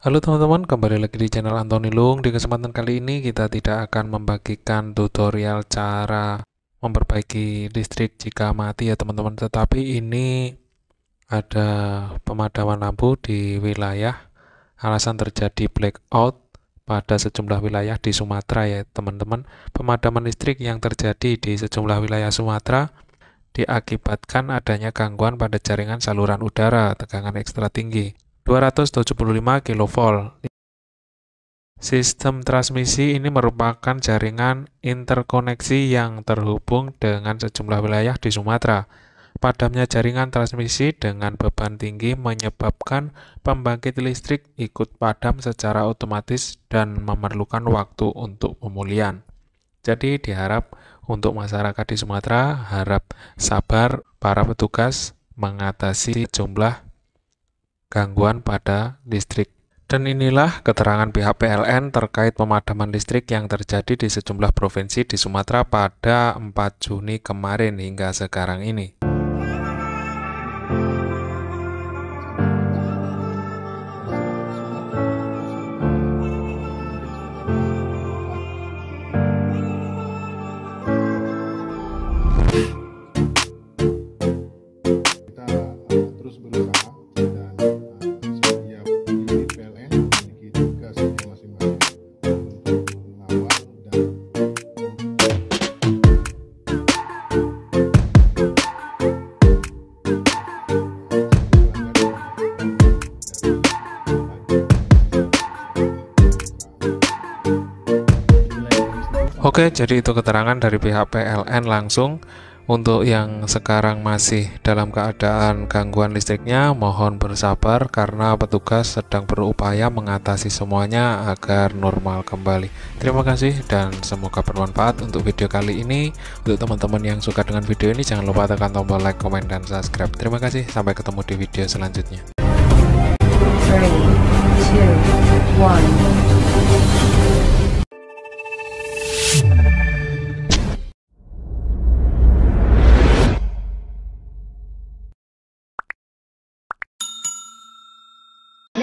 Halo teman-teman, kembali lagi di channel Anthony Lung. Di kesempatan kali ini kita tidak akan membagikan tutorial cara memperbaiki listrik jika mati ya teman-teman. Tetapi ini ada pemadaman lampu di wilayah, alasan terjadi blackout pada sejumlah wilayah di Sumatera ya teman-teman. Pemadaman listrik yang terjadi di sejumlah wilayah Sumatera diakibatkan adanya gangguan pada jaringan saluran udara tegangan ekstra tinggi 275 kV. Sistem transmisi ini merupakan jaringan interkoneksi yang terhubung dengan sejumlah wilayah di Sumatera. Padamnya jaringan transmisi dengan beban tinggi menyebabkan pembangkit listrik ikut padam secara otomatis dan memerlukan waktu untuk pemulihan. Jadi diharap untuk masyarakat di Sumatera harap sabar para petugas mengatasi jumlah gangguan pada listrik. Dan inilah keterangan pihak PLN terkait pemadaman listrik yang terjadi di sejumlah provinsi di Sumatera pada 4 Juni kemarin hingga sekarang ini. Oke, jadi itu keterangan dari pihak PLN langsung. Untuk yang sekarang masih dalam keadaan gangguan listriknya, mohon bersabar karena petugas sedang berupaya mengatasi semuanya agar normal kembali. Terima kasih dan semoga bermanfaat untuk video kali ini. Untuk teman-teman yang suka dengan video ini, jangan lupa tekan tombol like, komen, dan subscribe. Terima kasih, sampai ketemu di video selanjutnya. 3, 2, 1